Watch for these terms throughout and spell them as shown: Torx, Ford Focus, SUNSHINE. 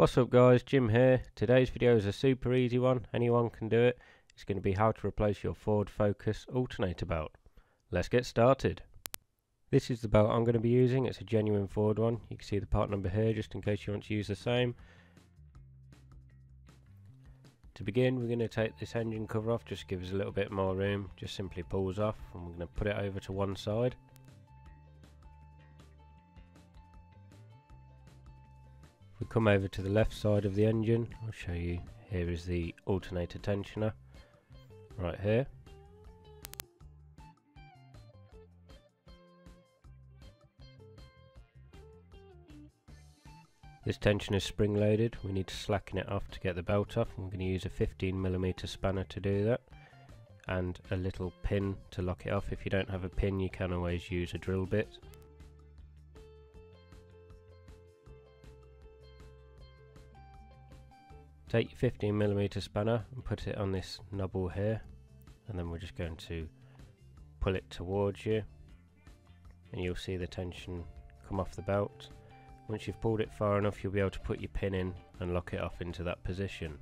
What's up guys, Jim here. Today's video is a super easy one, anyone can do it. It's going to be how to replace your Ford Focus alternator belt. Let's get started. This is the belt I'm going to be using, it's a genuine Ford one. You can see the part number here just in case you want to use the same. To begin, we're going to take this engine cover off, just to give us a little bit more room. Just simply pulls off and we're going to put it over to one side. We come over to the left side of the engine, I'll show you, here is the alternator tensioner, right here. This tensioner is spring loaded, we need to slacken it off to get the belt off. I'm going to use a 15mm spanner to do that, and a little pin to lock it off. If you don't have a pin you can always use a drill bit. Take your 15mm spanner and put it on this nobble here, and then we're just going to pull it towards you and you'll see the tension come off the belt. Once you've pulled it far enough you'll be able to put your pin in and lock it off into that position.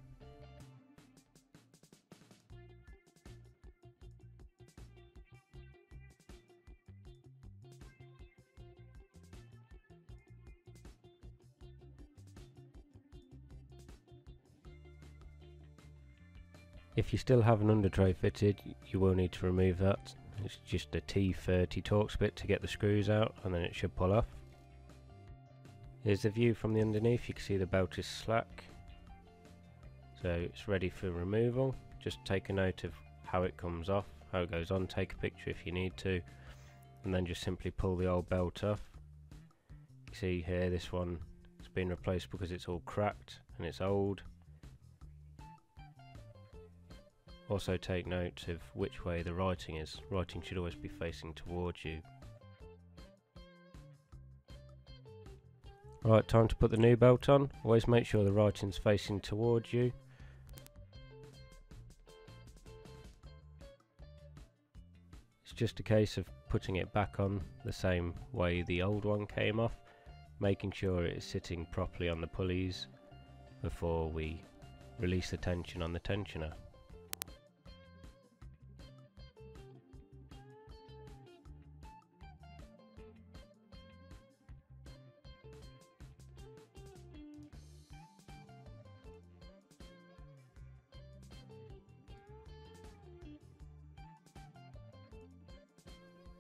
If you still have an under tray fitted, you will need to remove that. It's just a T30 Torx bit to get the screws out and then it should pull off. Here's the view from the underneath, you can see the belt is slack. So it's ready for removal. Just take a note of how it comes off, how it goes on, take a picture if you need to. And then just simply pull the old belt off. You see here this one has been replaced because it's all cracked and it's old. Also take note of which way the writing is. Writing should always be facing towards you. Right, time to put the new belt on. Always make sure the writing's facing towards you. It's just a case of putting it back on the same way the old one came off, making sure it's sitting properly on the pulleys before we release the tension on the tensioner.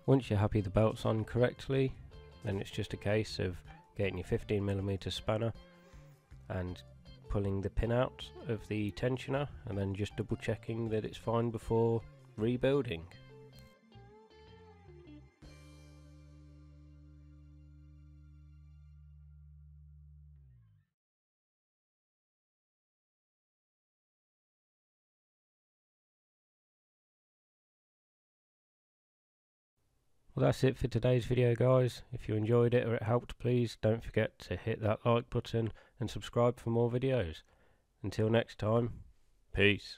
Once you're happy the belt's on correctly, then it's just a case of getting your 15mm spanner and pulling the pin out of the tensioner and then just double checking that it's fine before rebuilding. Well, that's it for today's video guys. If you enjoyed it or it helped, please don't forget to hit that like button and subscribe for more videos. Until next time, peace.